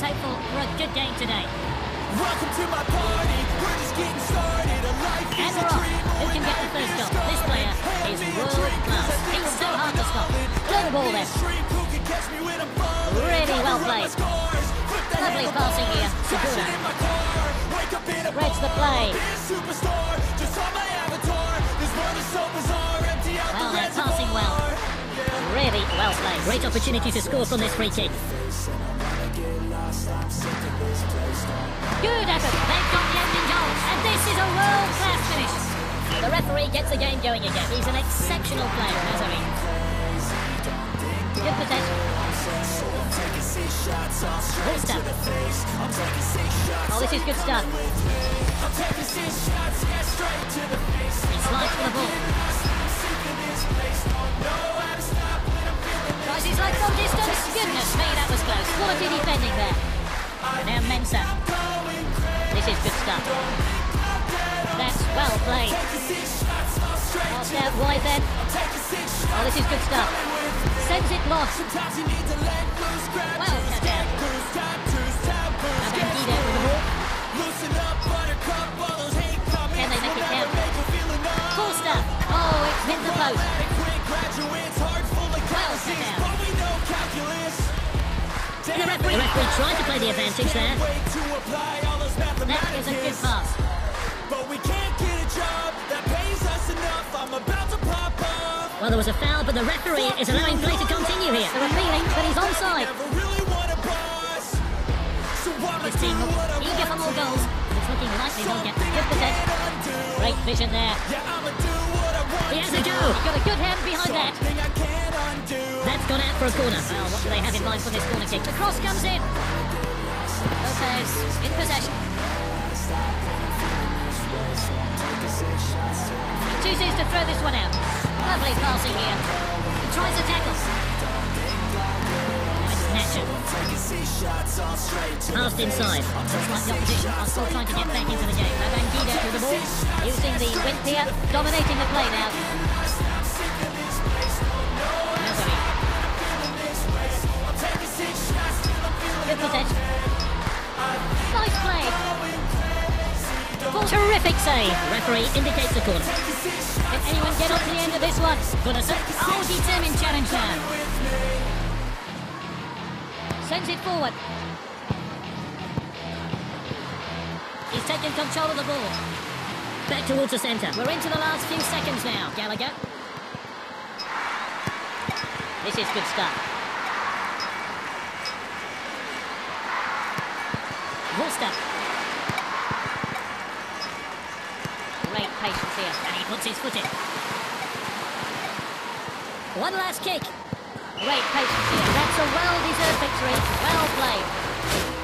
insightful, good game today. Welcome to my party. We're just getting started. A life is a dream. Who can get the first goal? This player is world class. He's so hard to stop. Play the ball there. Really well played. Lovely passing here. Segura. Spreads the play. Well, they're passing well. Really well played. Great opportunity to score from this free kick. Good effort, they've got the ending goal, and this is a world-class finish. The referee gets the game going again. He's an exceptional player, hasn't he? Good possession. Good stuff. Oh, this is good stuff. He slides for the ball. Tries his leg from distance. Goodness me, that was close. Quality defending there. And now Mensah. This is good stuff. That's well played. Pass out wide then. Oh, this is good stuff. Sends it lost. Well cut down. Abandido with the ball. Can they make it count? Cool stuff. Oh, it's hit the post. Well cut down. And the referee tried to play the advantage there. That is a good pass. But we can't get a job that pays us enough. I'm about to pop up. Well, there was a foul, but the referee is allowing play to continue here. They're appealing, but he's onside. This team eager for more goals. It's looking likely they'll get good possession. Great vision there. He has a go. He's got a good hand behind that. That's gone out for a corner. Well, what do they have in mind for this corner kick? The cross comes in. Lopez in possession. He chooses to throw this one out. Lovely passing here. He tries to tackle. Passed inside. Looks like the opposition are still trying to get back into the game. Abandido with the ball. Using the width here. Dominating the play now. Good possession. Nice play. Terrific save. Referee indicates the corner. Can anyone get up to the end of this one? Gunnarsson. Oh, determined challenge there. Sends it forward. He's taken control of the ball. Back towards the centre. We're into the last few seconds now. Gallagher. This is good stuff. Wolster. Patience here, and he puts his foot in. One last kick. Great patience here. That's a well-deserved victory. Well played.